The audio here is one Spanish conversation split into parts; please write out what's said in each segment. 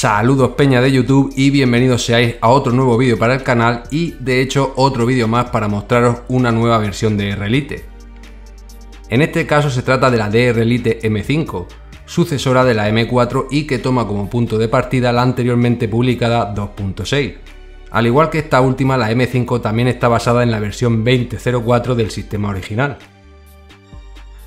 Saludos peña de YouTube y bienvenidos seáis a otro nuevo vídeo para el canal y de hecho otro vídeo más para mostraros una nueva versión de DR Lite. En este caso se trata de la DR Lite M5, sucesora de la M4 y que toma como punto de partida la anteriormente publicada 2.6. Al igual que esta última, la M5 también está basada en la versión 20.04 del sistema original.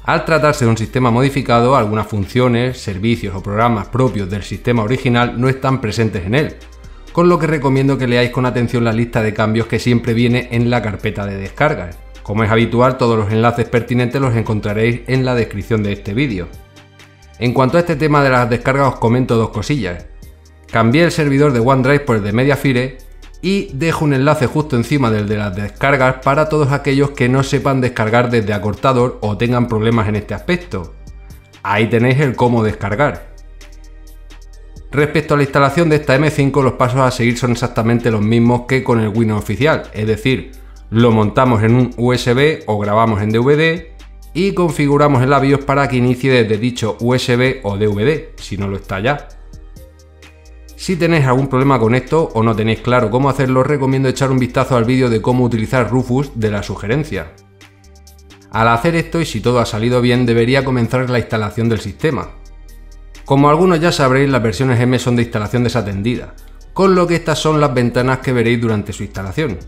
Al tratarse de un sistema modificado, algunas funciones, servicios o programas propios del sistema original no están presentes en él, con lo que recomiendo que leáis con atención la lista de cambios que siempre viene en la carpeta de descargas. Como es habitual, todos los enlaces pertinentes los encontraréis en la descripción de este vídeo. En cuanto a este tema de las descargas os comento dos cosillas. Cambié el servidor de One drive por el de Media Player y dejo un enlace justo encima del de las descargas para todos aquellos que no sepan descargar desde acortador o tengan problemas en este aspecto. Ahí tenéis el cómo descargar. Respecto a la instalación de esta M5, los pasos a seguir son exactamente los mismos que con el Windows oficial, es decir, lo montamos en un USB o grabamos en DVD y configuramos el BIOS para que inicie desde dicho USB o DVD, si no lo está ya. Si tenéis algún problema con esto o no tenéis claro cómo hacerlo, os recomiendo echar un vistazo al vídeo de cómo utilizar Rufus de la sugerencia. Al hacer esto y si todo ha salido bien, debería comenzar la instalación del sistema. Como algunos ya sabréis, las versiones M son de instalación desatendida, con lo que estas son las ventanas que veréis durante su instalación.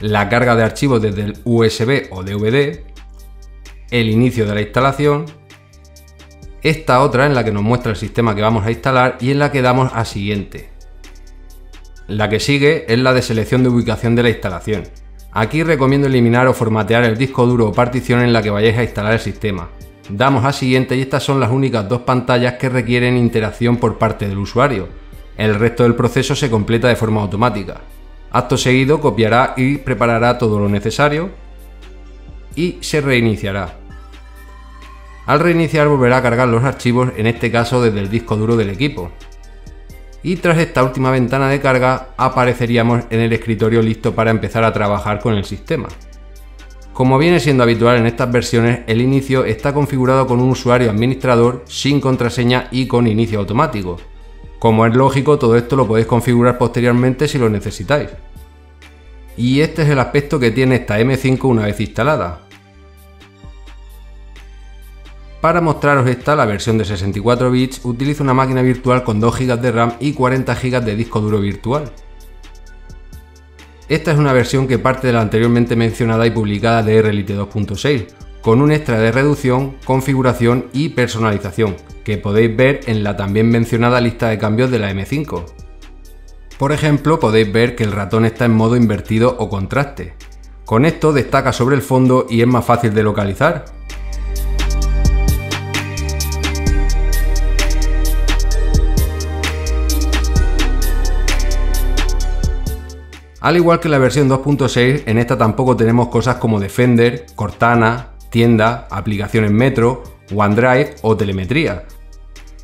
La carga de archivos desde el USB o DVD, el inicio de la instalación, esta otra en la que nos muestra el sistema que vamos a instalar y en la que damos a siguiente. La que sigue es la de selección de ubicación de la instalación. Aquí recomiendo eliminar o formatear el disco duro o partición en la que vayáis a instalar el sistema. Damos a siguiente y estas son las únicas dos pantallas que requieren interacción por parte del usuario. El resto del proceso se completa de forma automática. Acto seguido copiará y preparará todo lo necesario y se reiniciará. Al reiniciar volverá a cargar los archivos, en este caso desde el disco duro del equipo. Y tras esta última ventana de carga apareceríamos en el escritorio listo para empezar a trabajar con el sistema. Como viene siendo habitual en estas versiones, el inicio está configurado con un usuario administrador, sin contraseña y con inicio automático. Como es lógico, todo esto lo podéis configurar posteriormente si lo necesitáis. Y este es el aspecto que tiene esta M5 una vez instalada. Para mostraros esta, la versión de 64 bits utiliza una máquina virtual con 2 GB de RAM y 40 GB de disco duro virtual. Esta es una versión que parte de la anteriormente mencionada y publicada DR Lite 2.6, con un extra de reducción, configuración y personalización, que podéis ver en la también mencionada lista de cambios de la M5. Por ejemplo, podéis ver que el ratón está en modo invertido o contraste. Con esto destaca sobre el fondo y es más fácil de localizar. Al igual que en la versión 2.6, en esta tampoco tenemos cosas como Defender, Cortana, tienda, aplicaciones Metro, One drive o telemetría,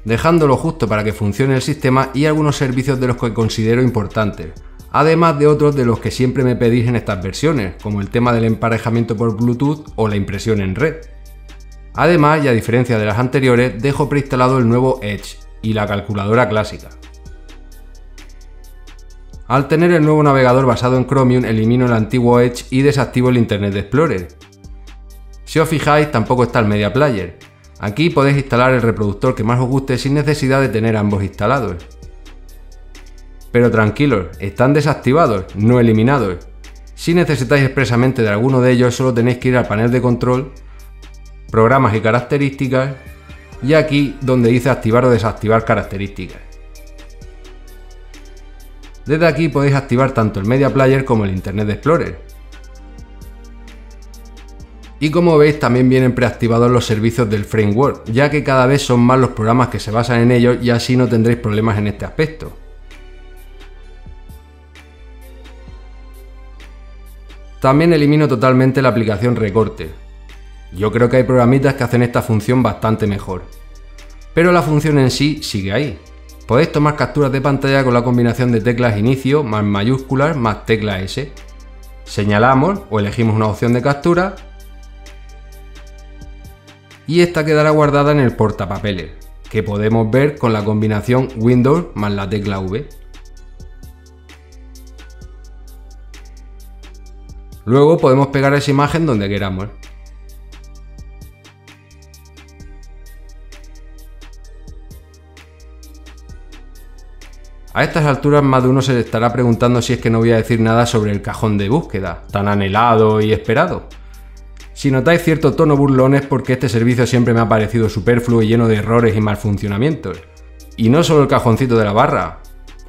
dejándolo justo para que funcione el sistema y algunos servicios de los que considero importantes, además de otros de los que siempre me pedís en estas versiones, como el tema del emparejamiento por Bluetooth o la impresión en red. Además, y a diferencia de las anteriores, dejo preinstalado el nuevo Edge y la calculadora clásica. Al tener el nuevo navegador basado en Chromium, elimino el antiguo Edge y desactivo el Internet Explorer. Si os fijáis, tampoco está el Media Player. Aquí podéis instalar el reproductor que más os guste sin necesidad de tener ambos instalados. Pero tranquilos, están desactivados, no eliminados. Si necesitáis expresamente de alguno de ellos, solo tenéis que ir al panel de control, programas y características, y aquí donde dice activar o desactivar características. Desde aquí podéis activar tanto el Media Player como el Internet Explorer. Y como veis, también vienen preactivados los servicios del Framework, ya que cada vez son más los programas que se basan en ellos y así no tendréis problemas en este aspecto. También elimino totalmente la aplicación Recorte. Yo creo que hay programitas que hacen esta función bastante mejor. Pero la función en sí sigue ahí. Podéis tomar capturas de pantalla con la combinación de teclas inicio más mayúsculas más tecla S. Señalamos o elegimos una opción de captura y esta quedará guardada en el portapapeles. que podemos ver con la combinación Windows más la tecla V. Luego podemos pegar esa imagen donde queramos. A estas alturas más de uno se le estará preguntando si es que no voy a decir nada sobre el cajón de búsqueda, tan anhelado y esperado. Si notáis cierto tono burlón es porque este servicio siempre me ha parecido superfluo y lleno de errores y malfuncionamientos. Y no solo el cajoncito de la barra,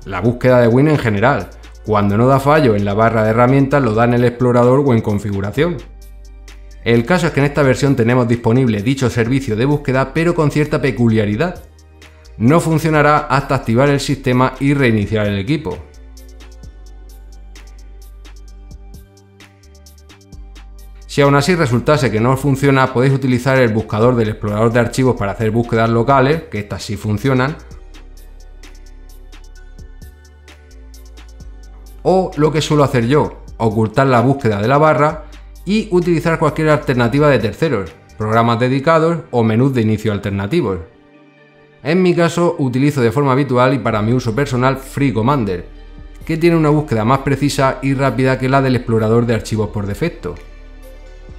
la búsqueda de Win en general. Cuando no da fallo en la barra de herramientas lo da en el explorador o en configuración. El caso es que en esta versión tenemos disponible dicho servicio de búsqueda pero con cierta peculiaridad. No funcionará hasta activar el sistema y reiniciar el equipo. Si aún así resultase que no funciona, podéis utilizar el buscador del explorador de archivos para hacer búsquedas locales, que estas sí funcionan, o lo que suelo hacer yo, ocultar la búsqueda de la barra y utilizar cualquier alternativa de terceros, programas dedicados o menús de inicio alternativos. En mi caso utilizo de forma habitual y para mi uso personal Free Commander, que tiene una búsqueda más precisa y rápida que la del explorador de archivos por defecto.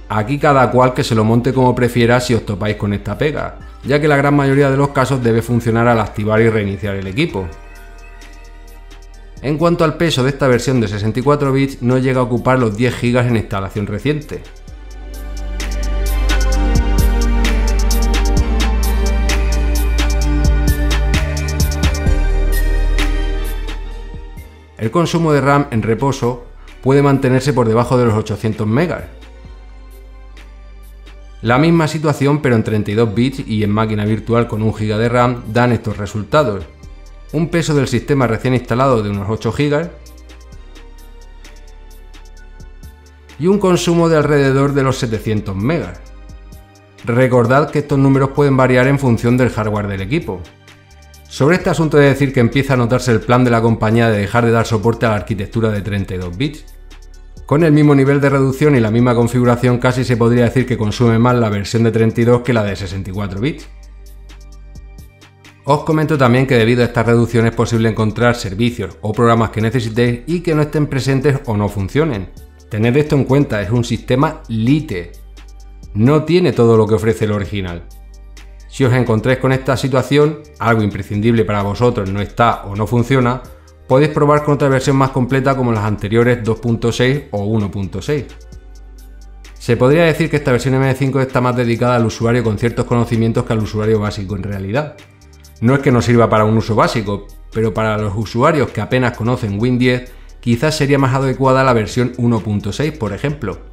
Aquí cada cual que se lo monte como prefiera si os topáis con esta pega, ya que la gran mayoría de los casos debe funcionar al activar y reiniciar el equipo. En cuanto al peso de esta versión de 64 bits, no llega a ocupar los 10 GB en instalación reciente. El consumo de RAM en reposo puede mantenerse por debajo de los 800 MB. La misma situación pero en 32 bits y en máquina virtual con 1 GB de RAM dan estos resultados. Un peso del sistema recién instalado de unos 8 GB y un consumo de alrededor de los 700 MB. Recordad que estos números pueden variar en función del hardware del equipo. Sobre este asunto he de decir que empieza a notarse el plan de la compañía de dejar de dar soporte a la arquitectura de 32 bits. Con el mismo nivel de reducción y la misma configuración casi se podría decir que consume más la versión de 32 que la de 64 bits. Os comento también que debido a estas reducciones es posible encontrar servicios o programas que necesitéis y que no estén presentes o no funcionen. Tened esto en cuenta, es un sistema Lite. No tiene todo lo que ofrece el original. Si os encontráis con esta situación, algo imprescindible para vosotros no está o no funciona, podéis probar con otra versión más completa como las anteriores 2.6 o 1.6. Se podría decir que esta versión M5 está más dedicada al usuario con ciertos conocimientos que al usuario básico en realidad. No es que no sirva para un uso básico, pero para los usuarios que apenas conocen Win 10, quizás sería más adecuada la versión 1.6, por ejemplo.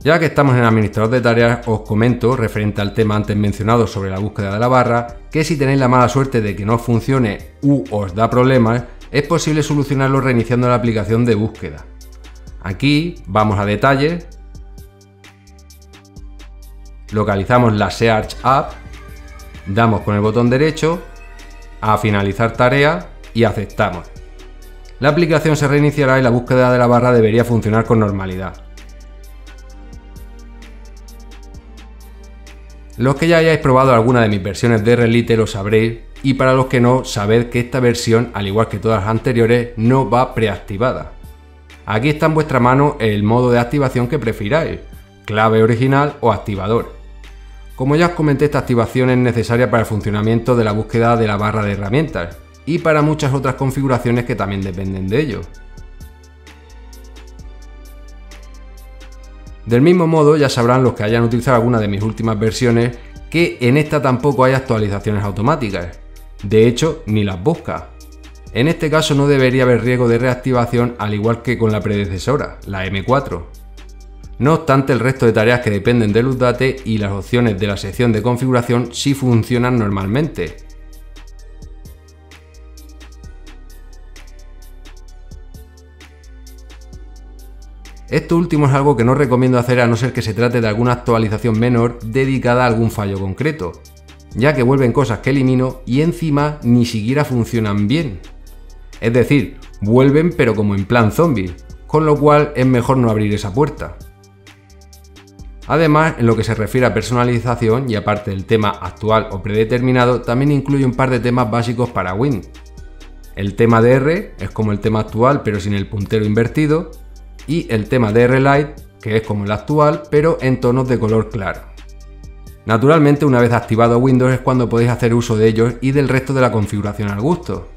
Ya que estamos en el administrador de tareas, os comento, referente al tema antes mencionado sobre la búsqueda de la barra, que si tenéis la mala suerte de que no funcione u os da problemas, es posible solucionarlo reiniciando la aplicación de búsqueda. Aquí vamos a detalles, localizamos la Search App, damos con el botón derecho a finalizar tarea y aceptamos. La aplicación se reiniciará y la búsqueda de la barra debería funcionar con normalidad. Los que ya hayáis probado alguna de mis versiones de R-Lite lo sabréis, y para los que no, sabed que esta versión, al igual que todas las anteriores, no va preactivada. Aquí está en vuestra mano el modo de activación que prefiráis, clave original o activador. Como ya os comenté, esta activación es necesaria para el funcionamiento de la búsqueda de la barra de herramientas, y para muchas otras configuraciones que también dependen de ello. Del mismo modo, ya sabrán los que hayan utilizado alguna de mis últimas versiones que en esta tampoco hay actualizaciones automáticas. De hecho, ni las busca. En este caso no debería haber riesgo de reactivación al igual que con la predecesora, la M4. No obstante, el resto de tareas que dependen del update y las opciones de la sección de configuración sí funcionan normalmente. Esto último es algo que no recomiendo hacer a no ser que se trate de alguna actualización menor dedicada a algún fallo concreto, ya que vuelven cosas que elimino y encima ni siquiera funcionan bien. Es decir, vuelven pero como en plan zombie, con lo cual es mejor no abrir esa puerta. Además, en lo que se refiere a personalización y aparte del tema actual o predeterminado, también incluye un par de temas básicos para Win. El tema DR es como el tema actual pero sin el puntero invertido, y el tema DR Lite, que es como el actual pero en tonos de color claro. Naturalmente, una vez activado Windows es cuando podéis hacer uso de ellos y del resto de la configuración al gusto.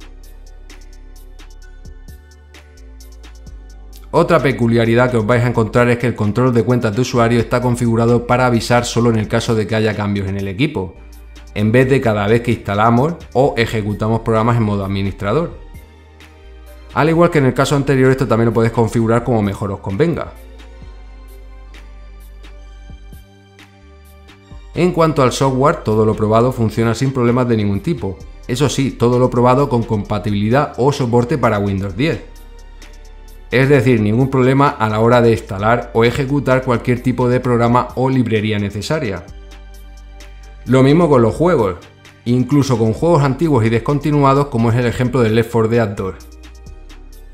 Otra peculiaridad que os vais a encontrar es que el control de cuentas de usuario está configurado para avisar solo en el caso de que haya cambios en el equipo, en vez de cada vez que instalamos o ejecutamos programas en modo administrador. Al igual que en el caso anterior, esto también lo podéis configurar como mejor os convenga. En cuanto al software, todo lo probado funciona sin problemas de ningún tipo. Eso sí, todo lo probado con compatibilidad o soporte para Windows 10. Es decir, ningún problema a la hora de instalar o ejecutar cualquier tipo de programa o librería necesaria. Lo mismo con los juegos, incluso con juegos antiguos y descontinuados, como es el ejemplo del Left 4 Dead 2.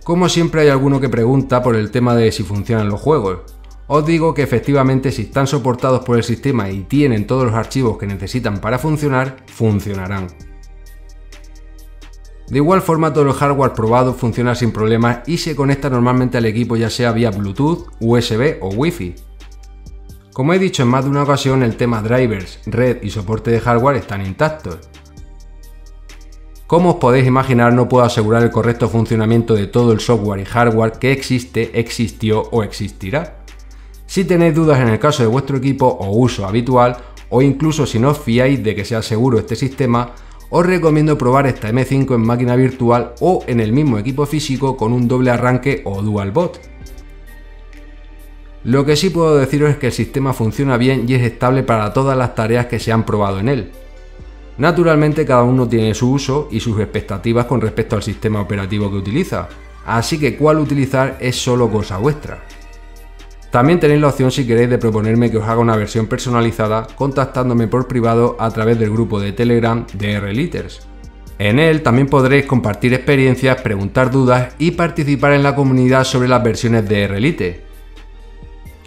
Como siempre hay alguno que pregunta por el tema de si funcionan los juegos. Os digo que efectivamente, si están soportados por el sistema y tienen todos los archivos que necesitan para funcionar, funcionarán. De igual forma, todo el hardware probado funciona sin problemas y se conecta normalmente al equipo, ya sea vía Bluetooth, USB o Wi-Fi. Como he dicho en más de una ocasión, el tema drivers, red y soporte de hardware están intactos. Como os podéis imaginar, no puedo asegurar el correcto funcionamiento de todo el software y hardware que existe, existió o existirá. Si tenéis dudas en el caso de vuestro equipo o uso habitual, o incluso si no os fiáis de que sea seguro este sistema, os recomiendo probar esta M5 en máquina virtual o en el mismo equipo físico con un doble arranque o dual boot. Lo que sí puedo deciros es que el sistema funciona bien y es estable para todas las tareas que se han probado en él. Naturalmente, cada uno tiene su uso y sus expectativas con respecto al sistema operativo que utiliza, así que cuál utilizar es solo cosa vuestra. También tenéis la opción, si queréis, de proponerme que os haga una versión personalizada contactándome por privado a través del grupo de Telegram de R-Liters. En él también podréis compartir experiencias, preguntar dudas y participar en la comunidad sobre las versiones de R-Lite.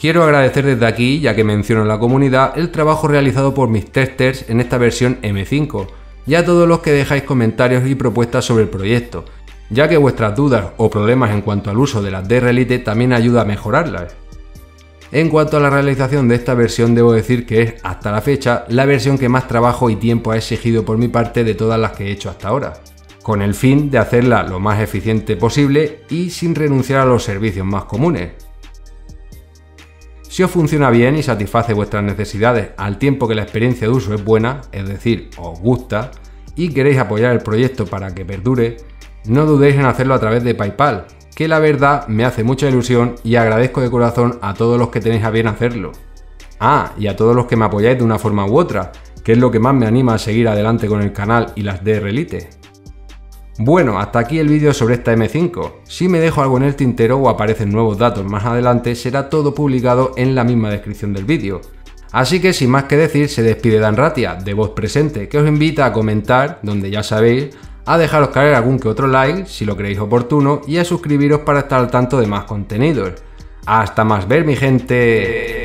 Quiero agradecer desde aquí, ya que menciono la comunidad, el trabajo realizado por mis testers en esta versión M5 y a todos los que dejáis comentarios y propuestas sobre el proyecto, ya que vuestras dudas o problemas en cuanto al uso de las de R-Lite también ayuda a mejorarlas. En cuanto a la realización de esta versión, debo decir que es, hasta la fecha, la versión que más trabajo y tiempo ha exigido por mi parte de todas las que he hecho hasta ahora, con el fin de hacerla lo más eficiente posible y sin renunciar a los servicios más comunes. Si os funciona bien y satisface vuestras necesidades al tiempo que la experiencia de uso es buena, es decir, os gusta, y queréis apoyar el proyecto para que perdure, no dudéis en hacerlo a través de PayPal, que la verdad me hace mucha ilusión y agradezco de corazón a todos los que tenéis a bien hacerlo. Ah, y a todos los que me apoyáis de una forma u otra, que es lo que más me anima a seguir adelante con el canal y las DR Lite. Bueno, hasta aquí el vídeo sobre esta M5. Si me dejo algo en el tintero o aparecen nuevos datos más adelante, será todo publicado en la misma descripción del vídeo. Así que sin más que decir, se despide Dan Ratia, de Voz Presente, que os invita a comentar, donde ya sabéis, a dejaros caer algún que otro like si lo creéis oportuno y a suscribiros para estar al tanto de más contenidos. ¡Hasta más ver, mi gente!